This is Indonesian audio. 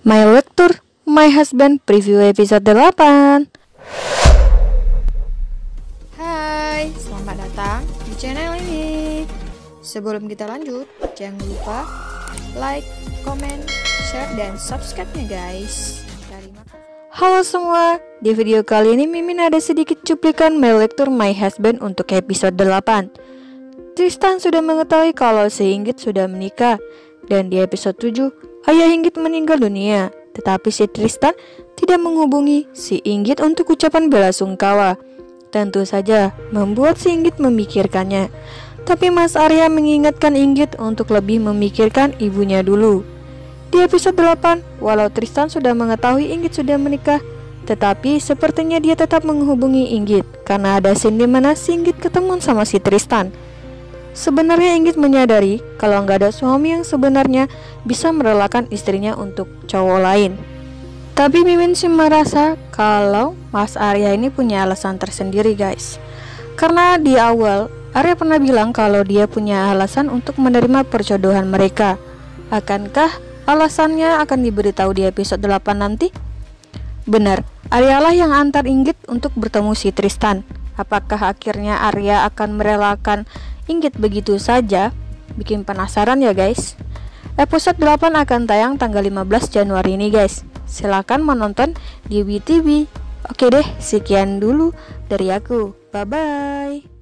My Lecturer, My Husband, preview episode 8. Hai, selamat datang di channel ini. Sebelum kita lanjut, jangan lupa like, comment, share, dan subscribe-nya guys. Halo semua, di video kali ini Mimin ada sedikit cuplikan My Lecturer, My Husband untuk episode 8. Tristan sudah mengetahui kalau si Hinggit sudah menikah. Dan di episode 7, ayah Hinggit meninggal dunia, tetapi si Tristan tidak menghubungi si Hinggit untuk ucapan belasungkawa. Tentu saja membuat si Hinggit memikirkannya. Tapi Mas Arya mengingatkan Hinggit untuk lebih memikirkan ibunya dulu. Di episode 8, walau Tristan sudah mengetahui Hinggit sudah menikah, tetapi sepertinya dia tetap menghubungi Hinggit karena ada scene di mana si Hinggit ketemu sama si Tristan. Sebenarnya Hinggit menyadari kalau nggak ada suami yang sebenarnya bisa merelakan istrinya untuk cowok lain. Tapi Mimin sih merasa kalau Mas Arya ini punya alasan tersendiri guys. Karena di awal Arya pernah bilang kalau dia punya alasan untuk menerima perjodohan mereka. Akankah alasannya akan diberitahu di episode 8 nanti? Benar, Arya lah yang antar Hinggit untuk bertemu si Tristan. Apakah akhirnya Arya akan merelakan Hinggit begitu saja? Bikin penasaran ya guys. Episode 8 akan tayang tanggal 15 Januari ini guys. Silahkan menonton di WTV. Oke deh, sekian dulu dari aku. Bye bye.